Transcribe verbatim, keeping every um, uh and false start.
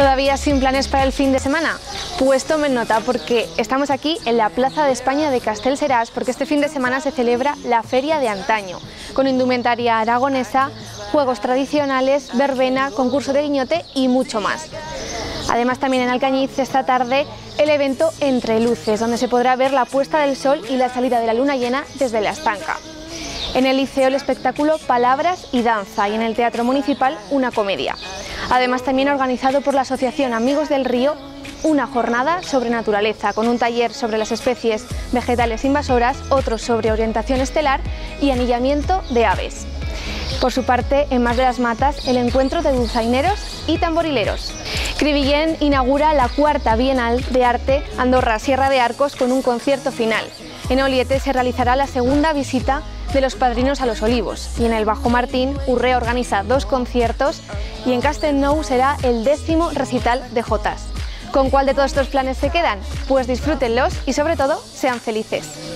¿Todavía sin planes para el fin de semana? Pues tomen nota porque estamos aquí en la Plaza de España de Castelserás porque este fin de semana se celebra la Feria de Antaño con indumentaria aragonesa, juegos tradicionales, verbena, concurso de guiñote y mucho más. Además también en Alcañiz esta tarde el evento Entre Luces donde se podrá ver la puesta del sol y la salida de la luna llena desde La Estanca. En el Liceo el espectáculo Palabras y Danza y en el Teatro Municipal una comedia. Además también organizado por la asociación Amigos del Río una jornada sobre naturaleza con un taller sobre las especies vegetales invasoras, otro sobre orientación estelar y anillamiento de aves. Por su parte, en Mas de las Matas, el encuentro de dulzaineros y tamborileros. Crivillén inaugura la cuarta Bienal de Arte Andorra Sierra de Arcos con un concierto final. En Oliete se realizará la segunda visita de los padrinos a los olivos y en el Bajo Martín Urre organiza dos conciertos y en Castelnou será el décimo recital de jotas. ¿Con cuál de todos estos planes se quedan? Pues disfrútenlos y sobre todo sean felices.